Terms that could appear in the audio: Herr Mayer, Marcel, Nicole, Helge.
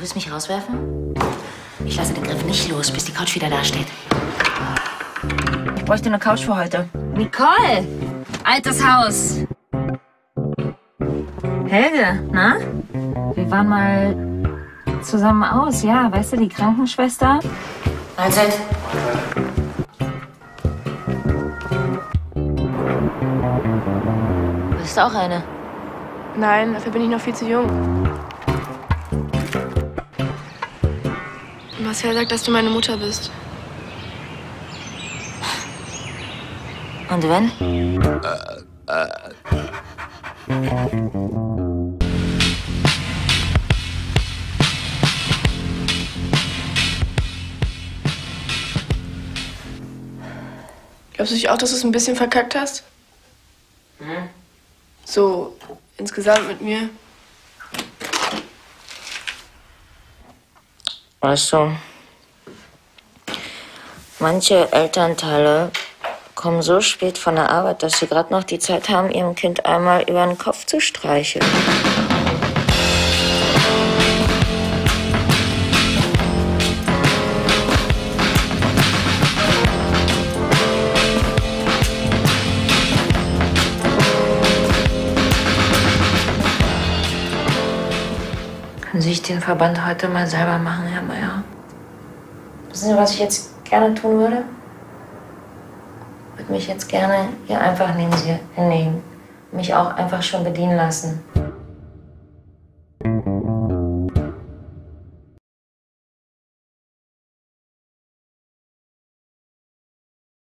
Du willst mich rauswerfen? Ich lasse den Griff nicht los, bis die Couch wieder da steht. Ich bräuchte eine Couch für heute. Nicole! Altes Haus! Helge, na? Wir waren mal zusammen aus, ja. Weißt du, die Krankenschwester? Mahlzeit. Bist du auch eine? Nein, dafür bin ich noch viel zu jung. Marcel sagt, dass du meine Mutter bist. Und wenn? Glaubst du nicht auch, dass du es ein bisschen verkackt hast? Hm? So, insgesamt mit mir. Weißt du, manche Elternteile kommen so spät von der Arbeit, dass sie gerade noch die Zeit haben, ihrem Kind einmal über den Kopf zu streicheln. Können Sie sich den Verband heute mal selber machen, Herr Mayer? Wissen Sie, was ich jetzt gerne tun würde? Ich würde mich jetzt gerne hier einfach neben Sie hinlegen. Mich auch einfach schon bedienen lassen.